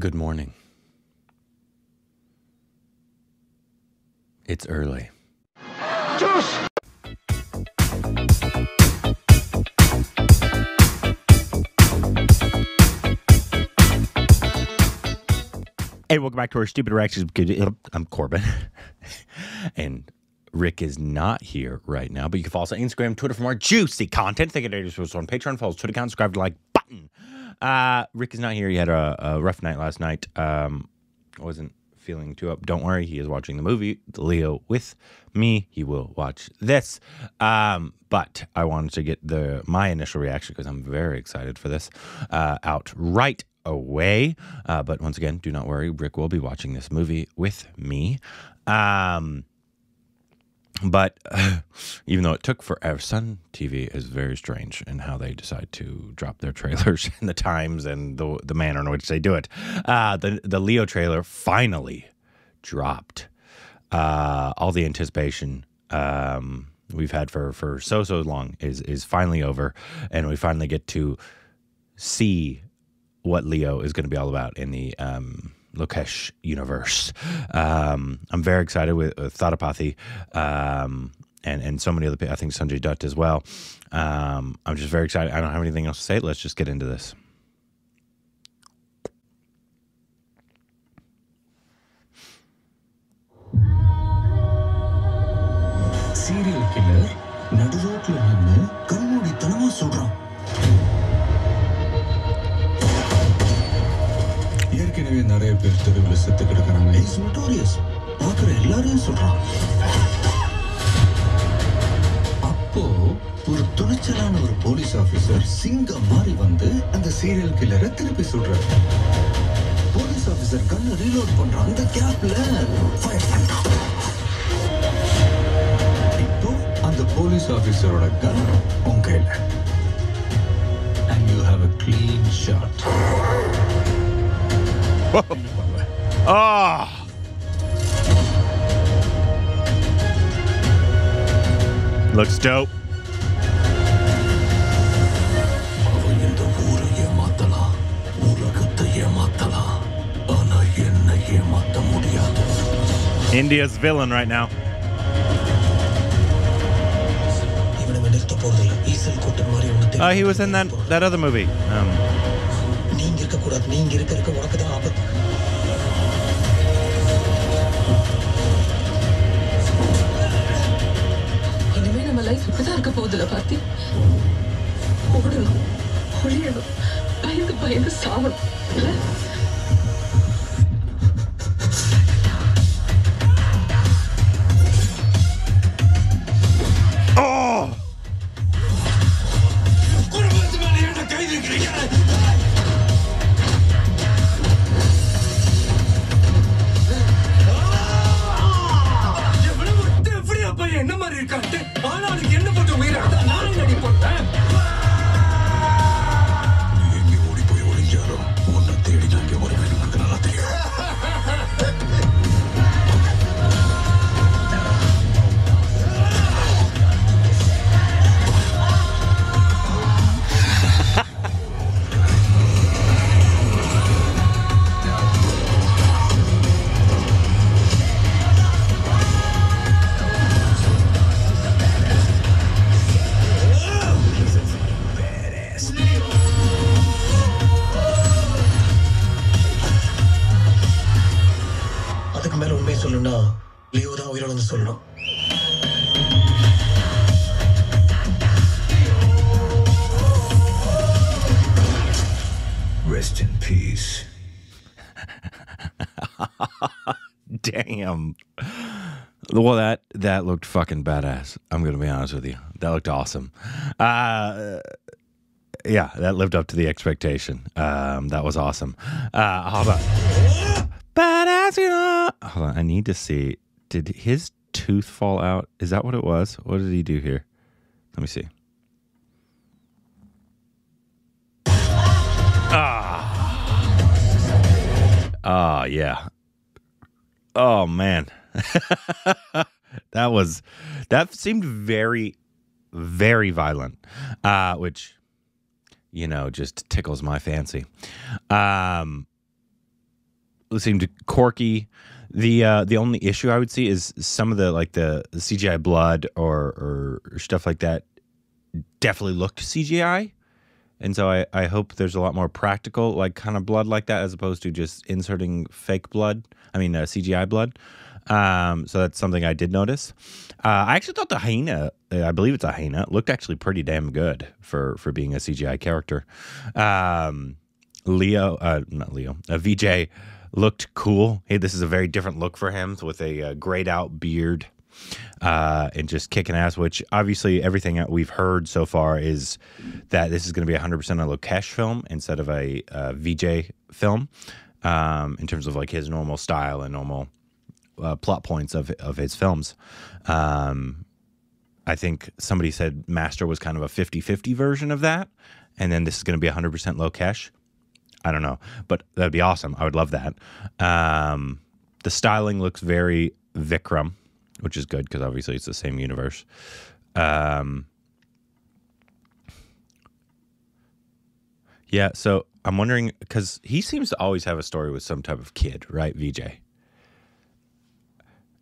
Good morning. It's early. Josh! Hey, welcome back to our stupid reactions. I'm Corbin. And Rick is not here right now, but you can follow us on Instagram, Twitter for more juicy content. Thank you to us on Patreon. Follow us Twitter account, subscribe to the like button. Rick is not here. He had a rough night last night. I wasn't feeling too up. Don't worry. He is watching the movie Leo with me. He will watch this. But I wanted to get my initial reaction because I'm very excited for this out right away. But once again, do not worry. Rick will be watching this movie with me. But even though it took forever, Sun TV is very strange in how they decide to drop their trailers and the times and the manner in which they do it. The Leo trailer finally dropped. All the anticipation we've had for so long is finally over, and we finally get to see what Leo is going to be all about in the Lokesh universe. I'm very excited with Thalapathy and so many other people. I think Sanjay Dutt as well. I'm just very excited. I don't have anything else to say. Let's just get into this. Serial killer naduvukku nannu kammudithanama solran. He's notorious. A police officer Singa Mari and the serial killer police officer gun reload on the cap fire and the police officer gun on and you have a clean shot. Whoa. Oh. Looks dope. India's villain right now. Oh, he was in that other movie. Oh! Rest in peace. Damn. Well, that looked fucking badass. I'm gonna be honest with you. That looked awesome. Yeah, that lived up to the expectation. That was awesome. Hold on. Badass, you know. Hold on. I need to see. Did his tooth fall out? Is that what it was? What did he do here? Let me see. Ah, yeah. Oh, man. That seemed very, very violent, which, you know, just tickles my fancy. seemed corky. The only issue I would see is some of the like the CGI blood or stuff like that definitely looked CGI. And so I hope there's a lot more practical, like kind of blood like that, as opposed to just inserting fake blood. I mean, CGI blood. So that's something I did notice. I actually thought the hyena, I believe it's a hyena, looked actually pretty damn good for being a CGI character. Vijay looked cool. Hey, this is a very different look for him with a grayed out beard and just kicking ass, which obviously everything that we've heard so far is that this is going to be 100% a Lokesh film instead of a Vijay film, in terms of like his normal style and normal plot points of his films. I think somebody said Master was kind of a 50-50 version of that, and then this is going to be 100% Lokesh. I don't know, but that'd be awesome. I would love that. The styling looks very Vikram, which is good because obviously it's the same universe. Yeah, so I'm wondering, because he seems to always have a story with some type of kid, right, Vijay?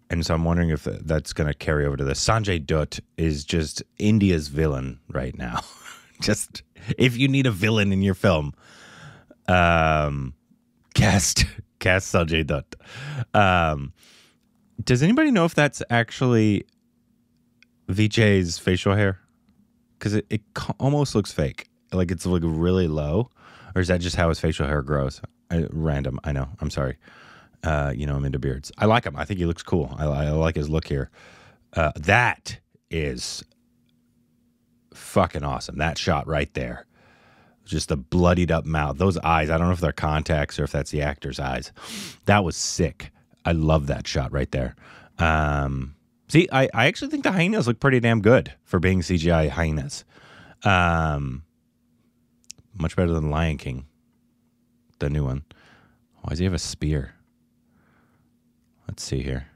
And so I'm wondering if that's going to carry over to this. Sanjay Dutt is just India's villain right now. Just if you need a villain in your film, cast Sanjay Dutt. Does anybody know if that's actually Vijay's facial hair? Because it almost looks fake. Like it's like really low. Or is that just how his facial hair grows? Random. I know. I'm sorry. You know, I'm into beards. I like him. I think he looks cool. I like his look here. That is fucking awesome. That shot right there. Just the bloodied up mouth. Those eyes, I don't know if they're contacts or if that's the actor's eyes. That was sick. I love that shot right there. See, I actually think the hyenas look pretty damn good for being CGI hyenas. Much better than Lion King, the new one. Why does he have a spear? Let's see here.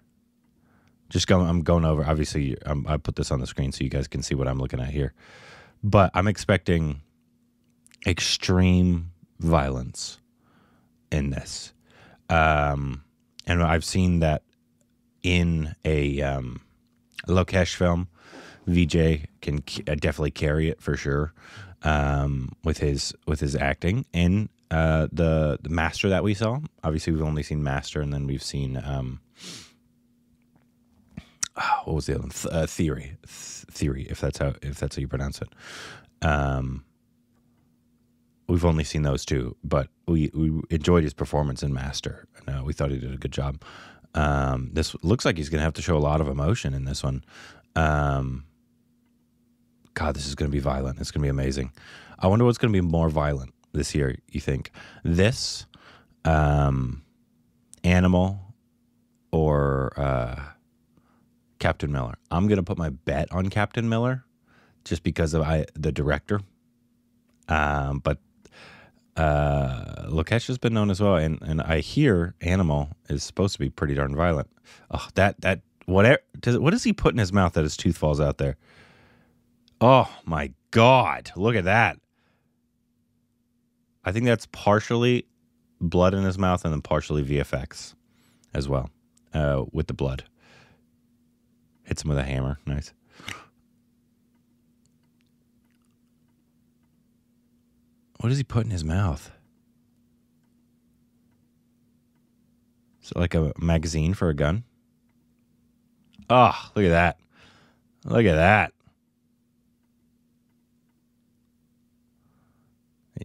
Just going, I'm going over. Obviously, I put this on the screen so you guys can see what I'm looking at here. But I'm expecting extreme violence in this. And I've seen that in a Lokesh film. Vijay can definitely carry it for sure with his acting. And the Master that we saw, obviously we've only seen Master, and then we've seen what was the other one? Theory, if that's how you pronounce it. We've only seen those two, but we enjoyed his performance in Master. And, we thought he did a good job. This looks like he's going to have to show a lot of emotion in this one. God, this is going to be violent. It's going to be amazing. I wonder what's going to be more violent this year, you think? This, Animal, or Captain Miller? I'm going to put my bet on Captain Miller just because of the director. But Lokesh has been known as well, and I hear Animal is supposed to be pretty darn violent. Oh, that whatever. What does he put in his mouth that his tooth falls out there? Oh my God! Look at that. I think that's partially blood in his mouth, and then partially VFX as well with the blood. Hits him with a hammer. Nice. What does he put in his mouth? Is it like a magazine for a gun? Oh, look at that. Look at that.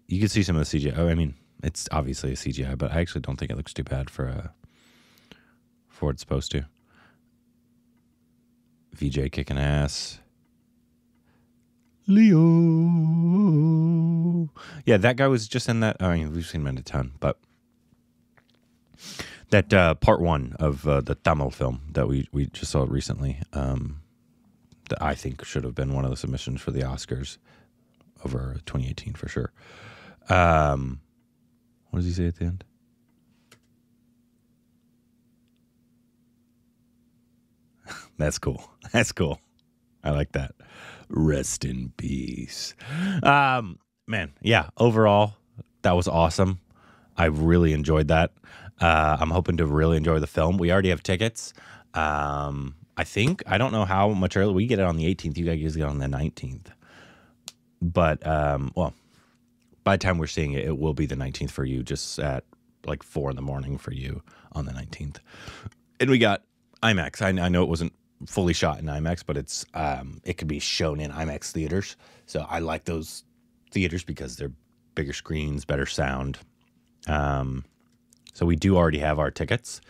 You can see some of the CGI. Oh, I mean, it's obviously a CGI, but I actually don't think it looks too bad for what it's supposed to. Vijay kicking ass. Leo. Yeah, that guy was just in that. I mean, we've seen him in a ton, but that part one of the Tamil film that we just saw recently, that I think should have been one of the submissions for the Oscars over 2018 for sure. What does he say at the end? That's cool. That's cool. I like that. Rest in peace. Man, yeah, overall, that was awesome. I really enjoyed that. I'm hoping to really enjoy the film. We already have tickets. I think, I don't know how much earlier. We get it on the 18th. You guys usually get it on the 19th. But, well, by the time we're seeing it, it will be the 19th for you, just at like 4 in the morning for you on the 19th. And we got IMAX. I know it wasn't fully shot in IMAX, but it's it could be shown in IMAX theaters. So I like those theaters because they're bigger screens, better sound. So we do already have our tickets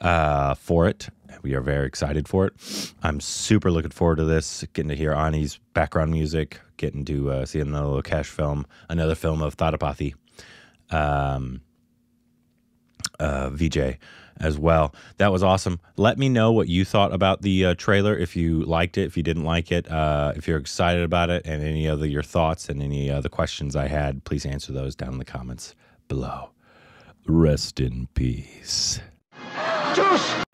for it. We are very excited for it. I'm super looking forward to this, getting to hear Ani's background music, getting to see another Lokesh film, another film of Thalapathy Vijay as well. That was awesome. Let me know what you thought about the trailer, if you liked it, if you didn't like it, if you're excited about it, and any other your thoughts and any other questions I had. Please answer those down in the comments below. Rest in peace. Josh!